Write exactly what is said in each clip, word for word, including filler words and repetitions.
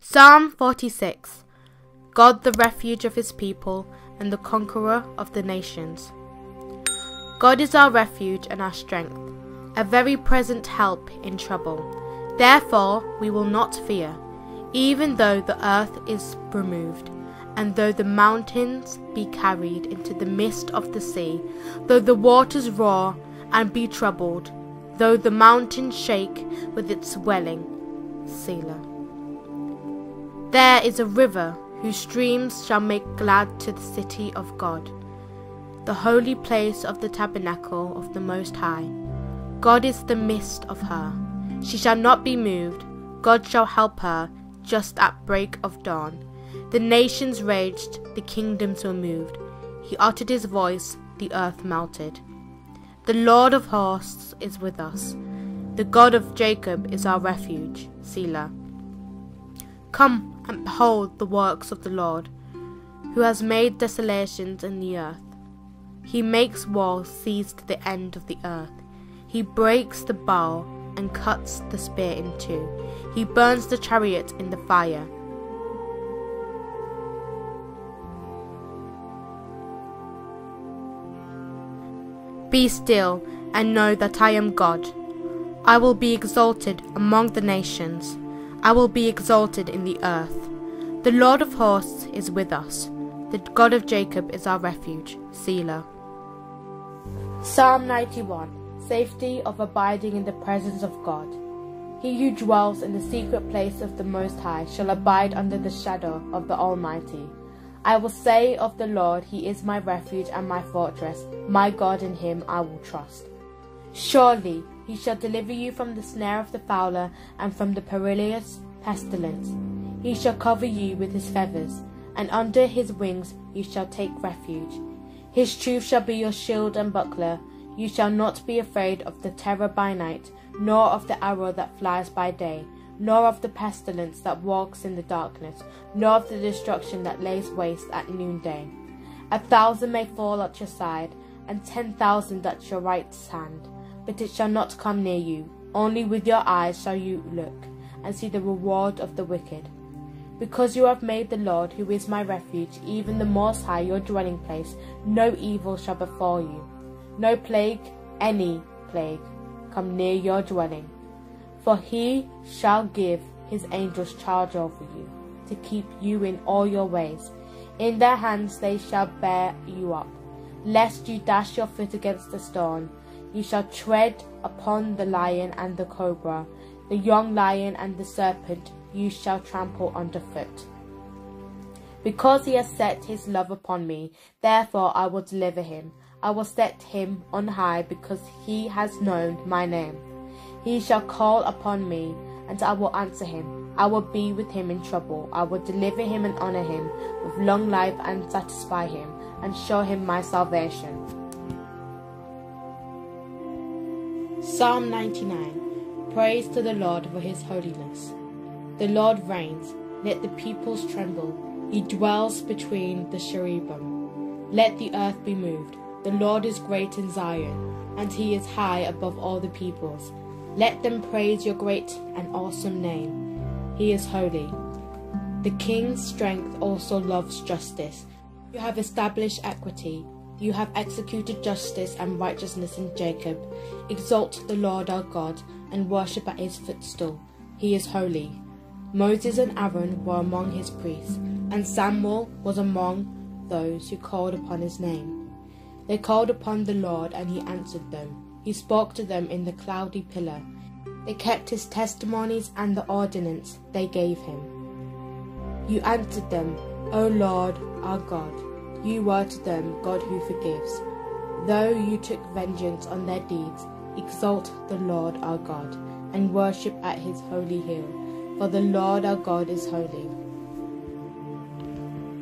Psalm forty-six. God, the refuge of his people and the conqueror of the nations. God is our refuge and our strength, a very present help in trouble. Therefore we will not fear, even though the earth is removed, and though the mountains be carried into the midst of the sea, though the waters roar and be troubled, though the mountains shake with its swelling. Selah. There is a river whose streams shall make glad to the city of God, the holy place of the tabernacle of the Most High. God is the midst of her. She shall not be moved. God shall help her just at break of dawn. The nations raged, the kingdoms were moved. He uttered his voice, the earth melted. The Lord of hosts is with us. The God of Jacob is our refuge. Selah. Come and behold the works of the Lord, who has made desolations in the earth. He makes walls cease to the end of the earth. He breaks the bow and cuts the spear in two. He burns the chariot in the fire. Be still and know that I am God. I will be exalted among the nations. I will be exalted in the earth. The Lord of hosts is with us. The God of Jacob is our refuge. Selah. Psalm ninety-one. Safety of abiding in the presence of God. He who dwells in the secret place of the Most High shall abide under the shadow of the Almighty. I will say of the Lord, he is my refuge and my fortress, my God, in him I will trust. Surely he shall deliver you from the snare of the fowler and from the perilous pestilence. He shall cover you with his feathers, and under his wings you shall take refuge. His truth shall be your shield and buckler. You shall not be afraid of the terror by night, nor of the arrow that flies by day, nor of the pestilence that walks in the darkness, nor of the destruction that lays waste at noonday. A thousand may fall at your side, and ten thousand at your right hand, but it shall not come near you. Only with your eyes shall you look, and see the reward of the wicked. Because you have made the Lord, who is my refuge, even the Most High, your dwelling place, no evil shall befall you. No plague, any plague, come near your dwelling. For he shall give his angels charge over you, to keep you in all your ways. In their hands they shall bear you up, lest you dash your foot against a stone. You shall tread upon the lion and the cobra, the young lion and the serpent you shall trample underfoot. Because he has set his love upon me, therefore I will deliver him. I will set him on high because he has known my name. He shall call upon me, and I will answer him. I will be with him in trouble. I will deliver him and honor him with long life and satisfy him and show him my salvation. Psalm ninety-nine. Praise to the Lord for his holiness. The Lord reigns. Let the peoples tremble. He dwells between the cherubim. Let the earth be moved. The Lord is great in Zion, and he is high above all the peoples. Let them praise your great and awesome name. He is holy. The king's strength also loves justice. You have established equity. You have executed justice and righteousness in Jacob. Exalt the Lord our God, and worship at his footstool. He is holy. Moses and Aaron were among his priests, and Samuel was among those who called upon his name. They called upon the Lord, and he answered them. He spoke to them in the cloudy pillar. They kept his testimonies and the ordinance they gave him. You answered them, O Lord our God. You were to them God who forgives. Though you took vengeance on their deeds, exalt the Lord our God, and worship at his holy hill, for the Lord our God is holy.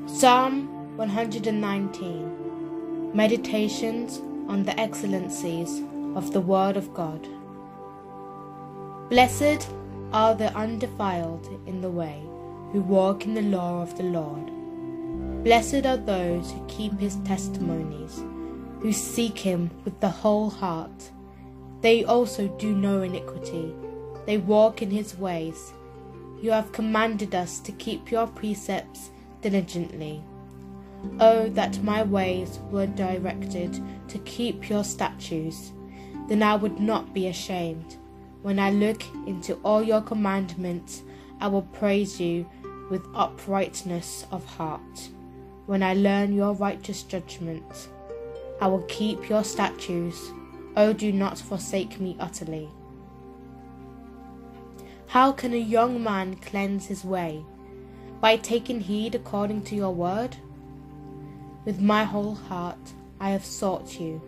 Psalm one hundred nineteen. Meditations on the excellencies of the Word of God. Blessed are the undefiled in the way, who walk in the law of the Lord. Blessed are those who keep his testimonies, who seek him with the whole heart. They also do no iniquity. They walk in his ways. you have commanded us to keep your precepts diligently. Oh, that my ways were directed to keep your statutes, then I would not be ashamed. When I look into all your commandments, I will praise you with uprightness of heart. When I learn your righteous judgments, I will keep your statutes. Oh, do not forsake me utterly. How can a young man cleanse his way? By taking heed according to your word? With my whole heart I have sought you.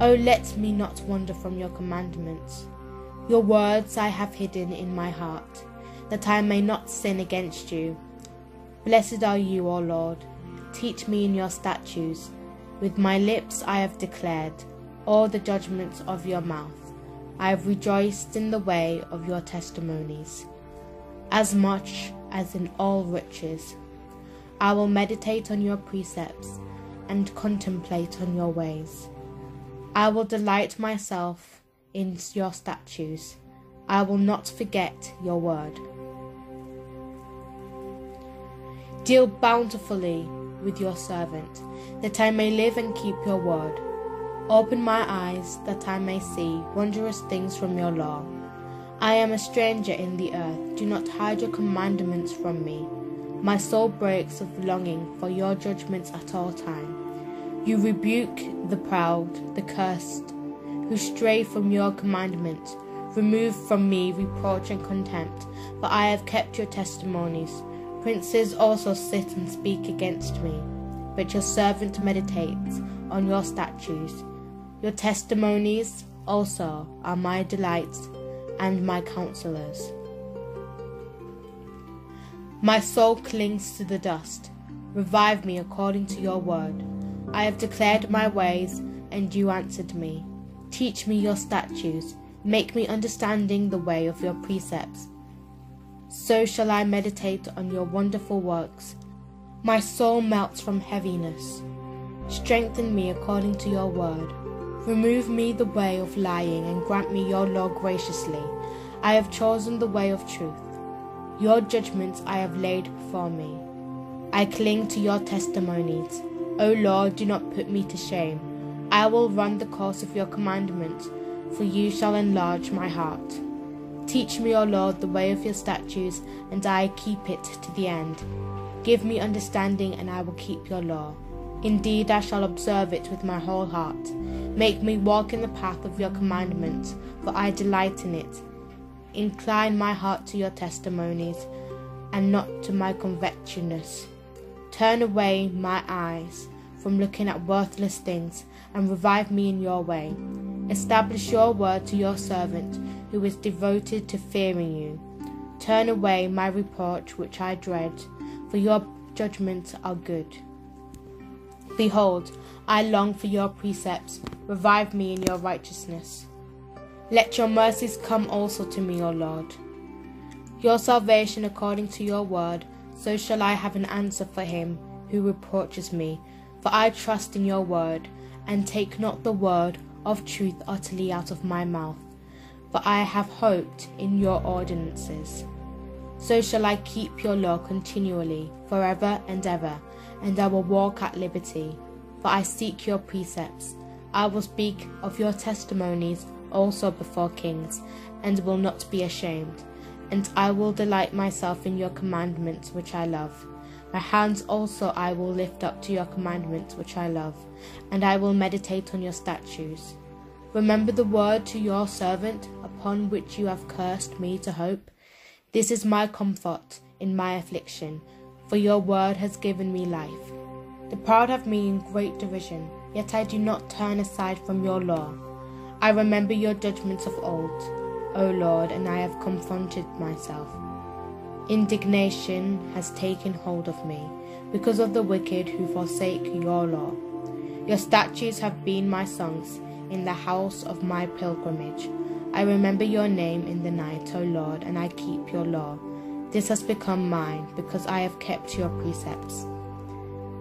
Oh, let me not wander from your commandments. Your words I have hidden in my heart, that I may not sin against you. Blessed are you, O Lord. Teach me in your statutes. With my lips I have declared all the judgments of your mouth. I have rejoiced in the way of your testimonies, as much as in all riches. I will meditate on your precepts and contemplate on your ways. I will delight myself in your statutes. I will not forget your word. Deal bountifully with your servant, that I may live and keep your word. Open my eyes, that I may see wondrous things from your law. I am a stranger in the earth. Do not hide your commandments from me. My soul breaks of longing for your judgments at all time. You rebuke the proud, the cursed, who stray from your commandment. Remove from me reproach and contempt, for I have kept your testimonies. Princes also sit and speak against me, but your servant meditates on your statutes. Your testimonies also are my delights and my counselors. My soul clings to the dust. Revive me according to your word. I have declared my ways, and you answered me. Teach me your statutes. Make me understanding the way of your precepts. So shall I meditate on your wonderful works. My soul melts from heaviness. Strengthen me according to your word. Remove me the way of lying, and grant me your law graciously. I have chosen the way of truth. Your judgments I have laid before me. I cling to your testimonies. O Lord, do not put me to shame. I will run the course of your commandments, for you shall enlarge my heart. Teach me, O Lord, the way of your statutes, and I keep it to the end. Give me understanding, and I will keep your law. Indeed, I shall observe it with my whole heart. Make me walk in the path of your commandments, for I delight in it. Incline my heart to your testimonies, and not to my covetousness. Turn away my eyes from looking at worthless things, and revive me in your way. Establish your word to your servant, who is devoted to fearing you. Turn away my reproach which I dread, for your judgments are good. Behold, I long for your precepts. Revive me in your righteousness. Let your mercies come also to me, O Lord. Your salvation according to your word, so shall I have an answer for him who reproaches me. For I trust in your word, and take not the word of truth utterly out of my mouth. For I have hoped in your ordinances. So shall I keep your law continually, forever and ever, and I will walk at liberty. For I seek your precepts. I will speak of your testimonies also before kings, and will not be ashamed. And I will delight myself in your commandments which I love. My hands also I will lift up to your commandments which I love, and I will meditate on your statutes. Remember the word to your servant, upon which you have cursed me to hope. This is my comfort in my affliction, for your word has given me life. The proud have me in great derision, yet I do not turn aside from your law. I remember your judgments of old, O Lord, and I have confronted myself. Indignation has taken hold of me, because of the wicked who forsake your law. Your statutes have been my songs in the house of my pilgrimage. I remember your name in the night, O Lord, and I keep your law. This has become mine, because I have kept your precepts.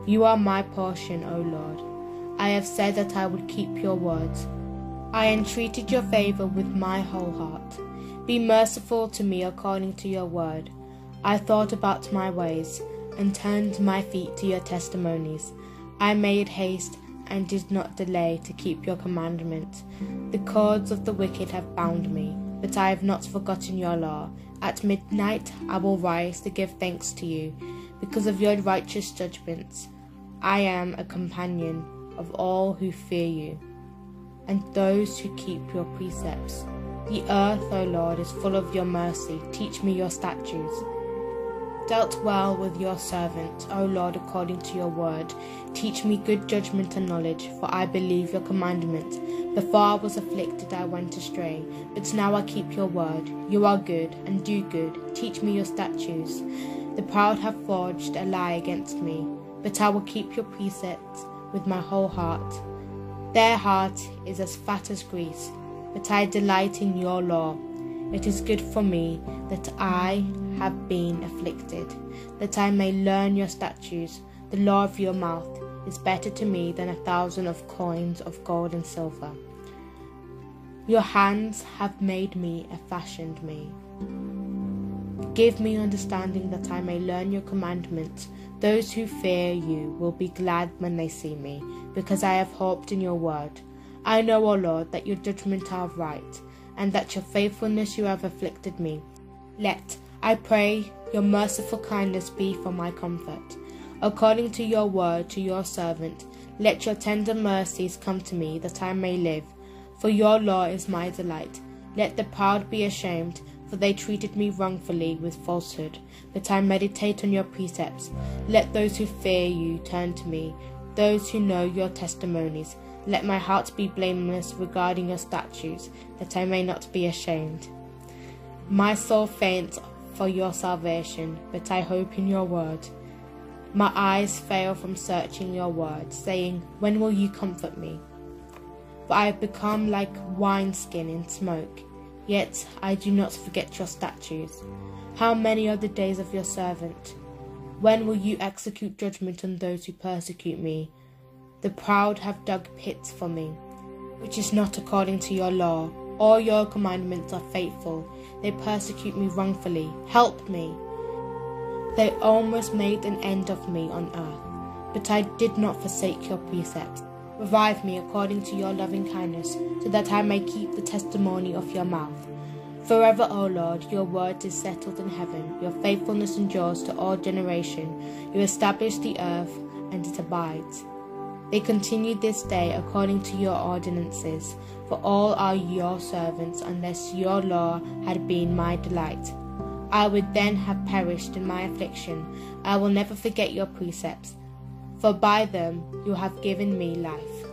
You are my portion, O Lord. I have said that I would keep your words. I entreated your favor with my whole heart. Be merciful to me according to your word. I thought about my ways, and turned my feet to your testimonies. I made haste, and did not delay to keep your commandment. The cords of the wicked have bound me, but I have not forgotten your law. At midnight I will rise to give thanks to you, because of your righteous judgments. I am a companion of all who fear you, and those who keep your precepts. The earth, O Lord, is full of your mercy. Teach me your statutes. Dealt well with your servant, O Lord, according to your word. Teach me good judgment and knowledge, for I believe your commandment. Before I was afflicted, I went astray, but now I keep your word. You are good, and do good. Teach me your statutes. The proud have forged a lie against me, but I will keep your precepts with my whole heart. Their heart is as fat as grease, but I delight in your law. It is good for me that I have been afflicted, that I may learn your statutes. The law of your mouth is better to me than a thousand of coins of gold and silver. Your hands have made me and fashioned me. Give me understanding that I may learn your commandments. Those who fear you will be glad when they see me, because I have hoped in your word. I know, O Lord, that your judgments are right, and that your faithfulness you have afflicted me. Let, I pray, your merciful kindness be for my comfort. According to your word to your servant, let your tender mercies come to me, that I may live. For your law is my delight. Let the proud be ashamed, for they treated me wrongfully with falsehood. But I meditate on your precepts. Let those who fear you turn to me, those who know your testimonies. Let my heart be blameless regarding your statutes, that I may not be ashamed. My soul faints for your salvation, but I hope in your word. My eyes fail from searching your word, saying, "When will you comfort me?" For I have become like wineskin in smoke, yet I do not forget your statutes. How many are the days of your servant? When will you execute judgment on those who persecute me? The proud have dug pits for me, which is not according to your law. All your commandments are faithful. They persecute me wrongfully. Help me. They almost made an end of me on earth, but I did not forsake your precepts. Revive me according to your loving kindness, so that I may keep the testimony of your mouth. Forever, O Lord, your word is settled in heaven. Your faithfulness endures to all generation. You establish the earth, and it abides. They continue this day according to your ordinances, for all are your servants, unless your law had been my delight. I would then have perished in my affliction. I will never forget your precepts, for by them you have given me life.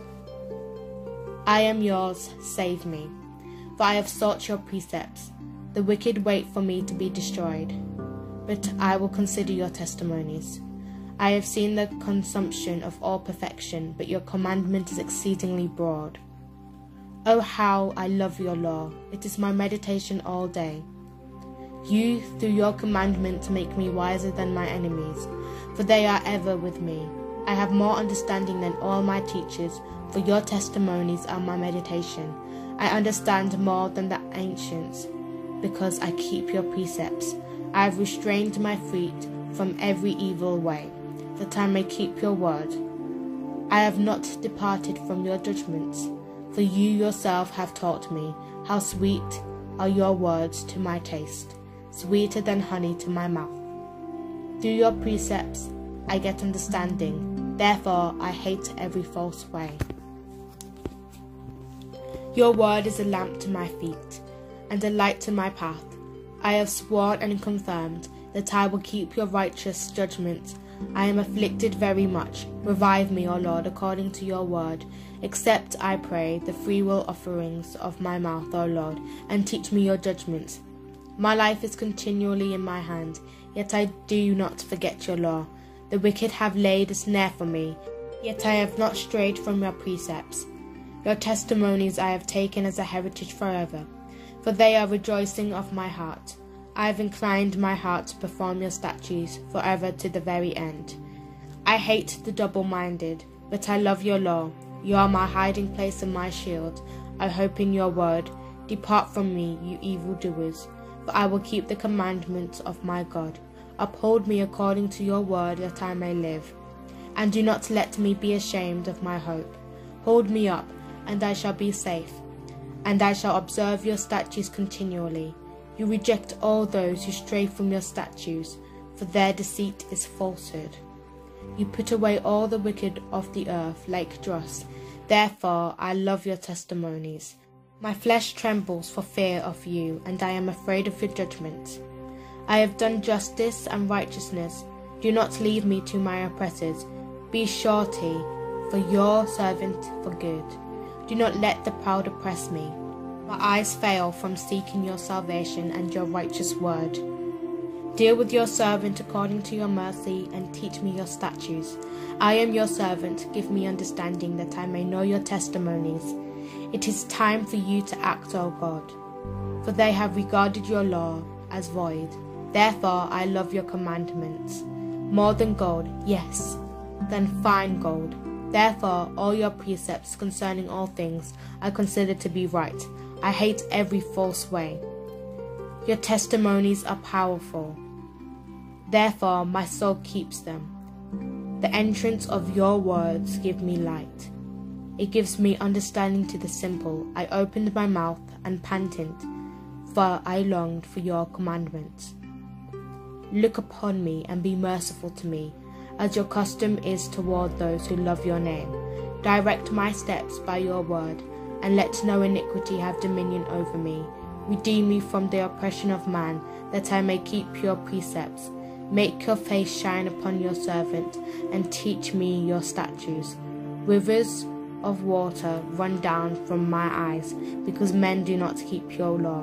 I am yours, save me, for I have sought your precepts. The wicked wait for me to be destroyed, but I will consider your testimonies. I have seen the consumption of all perfection, but your commandment is exceedingly broad. Oh, how I love your law. It is my meditation all day. You, through your commandment, make me wiser than my enemies, for they are ever with me. I have more understanding than all my teachers, for your testimonies are my meditation. I understand more than the ancients, because I keep your precepts. I have restrained my feet from every evil way, that I may keep your word. I have not departed from your judgments, for you yourself have taught me. How sweet are your words to my taste, sweeter than honey to my mouth. Through your precepts I get understanding, therefore I hate every false way. Your word is a lamp to my feet, and a light to my path. I have sworn and confirmed that I will keep your righteous judgments. I am afflicted very much. Revive me, O Lord, according to your word. Accept, I pray, the freewill offerings of my mouth, O Lord, and teach me your judgments. My life is continually in my hand, yet I do not forget your law. The wicked have laid a snare for me, yet I have not strayed from your precepts. Your testimonies I have taken as a heritage forever, for they are rejoicing of my heart. I have inclined my heart to perform your statutes forever to the very end. I hate the double-minded, but I love your law. You are my hiding place and my shield. I hope in your word. Depart from me, you evildoers, for I will keep the commandments of my God. Uphold me according to your word, that I may live. And do not let me be ashamed of my hope. Hold me up, and I shall be safe, and I shall observe your statutes continually. You reject all those who stray from your statutes, for their deceit is falsehood. You put away all the wicked of the earth like dross. Therefore I love your testimonies. My flesh trembles for fear of you, and I am afraid of your judgment. I have done justice and righteousness. Do not leave me to my oppressors. Be surety for your servant for good. Do not let the proud oppress me. My eyes fail from seeking your salvation and your righteous word. Deal with your servant according to your mercy, and teach me your statutes. I am your servant. Give me understanding, that I may know your testimonies. It is time for you to act, O God, for they have regarded your law as void. Therefore I love your commandments more than gold, yes, than fine gold. Therefore all your precepts concerning all things I consider to be right. I hate every false way. Your testimonies are powerful. Therefore my soul keeps them. The entrance of your words give me light. It gives me understanding to the simple. I opened my mouth and panted, for I longed for your commandments. Look upon me and be merciful to me, as your custom is toward those who love your name. Direct my steps by your word, and let no iniquity have dominion over me. Redeem me from the oppression of man, that I may keep your precepts. Make your face shine upon your servant, and teach me your statutes. Rivers of water run down from my eyes, because men do not keep your law.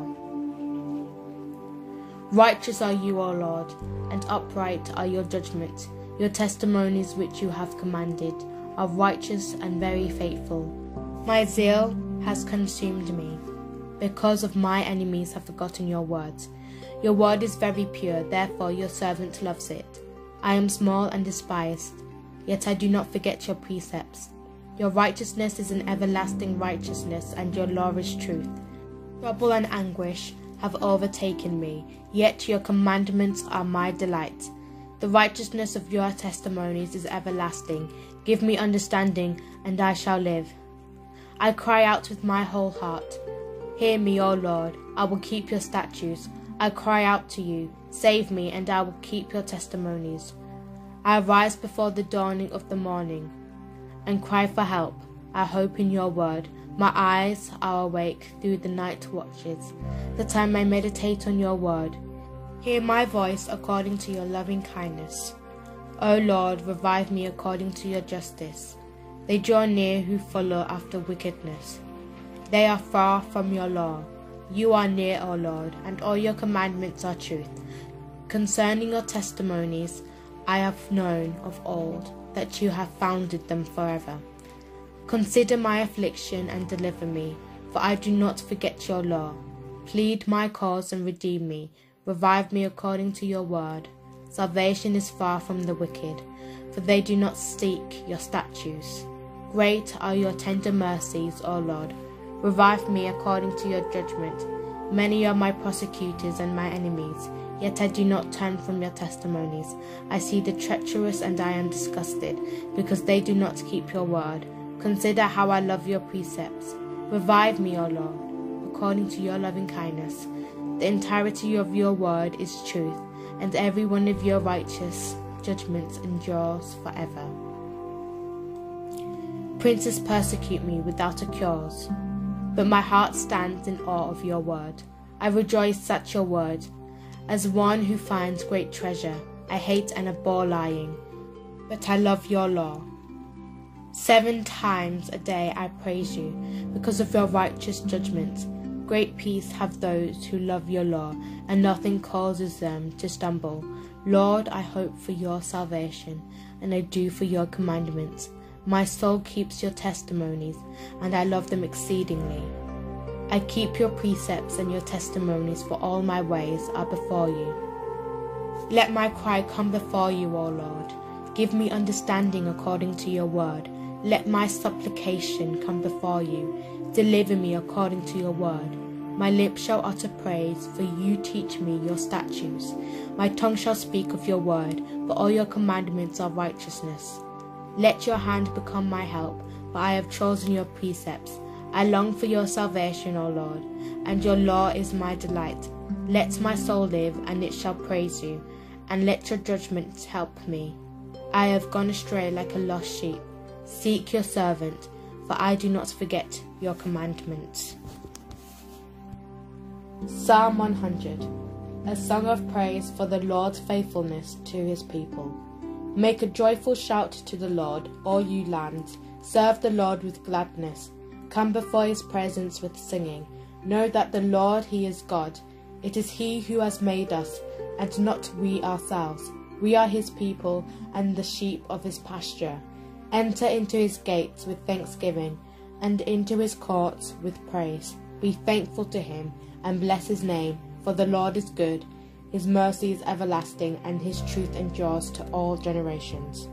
Righteous are you, O Lord, and upright are your judgments. Your testimonies which you have commanded are righteous and very faithful. My zeal has consumed me, because of my enemies have forgotten your words. Your word is very pure, therefore your servant loves it. I am small and despised, yet I do not forget your precepts. Your righteousness is an everlasting righteousness, and your law is truth. Trouble and anguish have overtaken me, yet your commandments are my delight. The righteousness of your testimonies is everlasting. Give me understanding, and I shall live. I cry out with my whole heart. Hear me, O Lord, I will keep your statutes. I cry out to you. Save me, and I will keep your testimonies. I rise before the dawning of the morning and cry for help. I hope in your word. My eyes are awake through the night watches, that I may meditate on your word. Hear my voice according to your loving kindness. O Lord, revive me according to your justice. They draw near who follow after wickedness. They are far from your law. You are near, O Lord, and all your commandments are truth. Concerning your testimonies, I have known of old that you have founded them forever. Consider my affliction and deliver me, for I do not forget your law. Plead my cause and redeem me. Revive me according to your word. Salvation is far from the wicked, for they do not seek your statutes. Great are your tender mercies, O Lord. Revive me according to your judgment. Many are my prosecutors and my enemies, yet I do not turn from your testimonies. I see the treacherous, and I am disgusted, because they do not keep your word. Consider how I love your precepts. Revive me, O Lord, according to your loving kindness. The entirety of your word is truth, and every one of your righteous judgments endures forever. Princes persecute me without a cause, but my heart stands in awe of your word. I rejoice at your word, as one who finds great treasure. I hate and abhor lying, but I love your law. Seven times a day I praise you, because of your righteous judgments. Great peace have those who love your law, and nothing causes them to stumble. Lord, I hope for your salvation, and I do for your commandments. My soul keeps your testimonies, and I love them exceedingly. I keep your precepts and your testimonies, for all my ways are before you. Let my cry come before you, O Lord. Give me understanding according to your word. Let my supplication come before you. Deliver me according to your word. My lips shall utter praise, for you teach me your statutes. My tongue shall speak of your word, for all your commandments are righteousness. Let your hand become my help, for I have chosen your precepts. I long for your salvation, O Lord, and your law is my delight. Let my soul live, and it shall praise you, and let your judgments help me. I have gone astray like a lost sheep. Seek your servant, for I do not forget your commandments. Psalm one hundred. A song of praise for the Lord's faithfulness to his people. Make a joyful shout to the Lord, all you lands. Serve the Lord with gladness. Come before his presence with singing. Know that the Lord, he is God. It is he who has made us, and not we ourselves. We are his people, and the sheep of his pasture. Enter into his gates with thanksgiving, and into his courts with praise. Be thankful to him, and bless his name, for the Lord is good. His mercy is everlasting, and his truth endures to all generations.